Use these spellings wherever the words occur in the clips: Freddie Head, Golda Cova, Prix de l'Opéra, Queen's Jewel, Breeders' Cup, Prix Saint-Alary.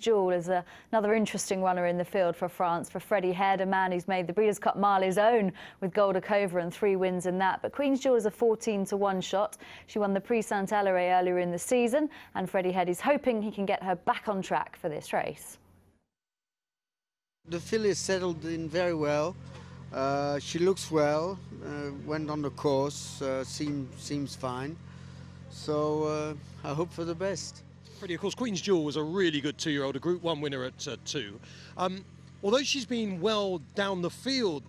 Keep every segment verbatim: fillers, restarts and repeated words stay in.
Jewel is a, another interesting runner in the field for France, for Freddie Head, a man who's made the Breeders' Cup mile his own with Golda Cova and three wins in that. But Queen's Jewel is a fourteen to one shot. She won the Prix Saint-Alary earlier in the season, and Freddie Head is hoping he can get her back on track for this race. The filly settled in very well. Uh, she looks well, uh, went on the course, uh, seem, seems fine. So uh, I hope for the best. Freddie, of course, Queen's Jewel was a really good two-year-old, a Group One winner at uh, two. Um, although she's been well down the field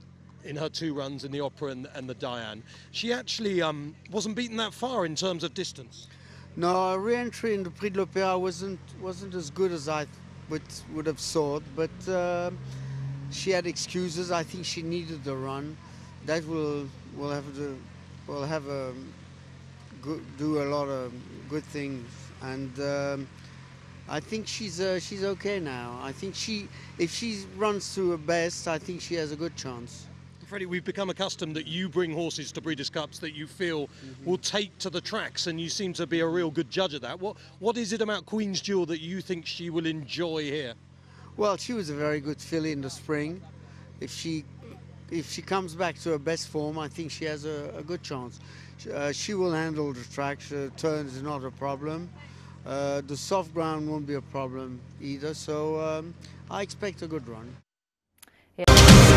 in her two runs in the Opera and, and the Diane, she actually um, wasn't beaten that far in terms of distance. No, her re-entry in the Prix de l'Opéra wasn't wasn't as good as I would would have thought, but uh, she had excuses. I think she needed the run. That will will have the will have a good, do a lot of good things. And um, I think she's uh, she's okay now. I think she, if she runs through her best, I think she has a good chance. Freddie, we've become accustomed that you bring horses to Breeders' Cups that you feel mm-hmm. will take to the tracks, and you seem to be a real good judge of that. What what is it about Queen's Jewel that you think she will enjoy here? Well, she was a very good filly in the spring. If she if she comes back to her best form, I think she has a, a good chance. Uh, she will handle the track. The turn is not a problem. Uh, the soft ground won't be a problem either, so um, I expect a good run. Yeah.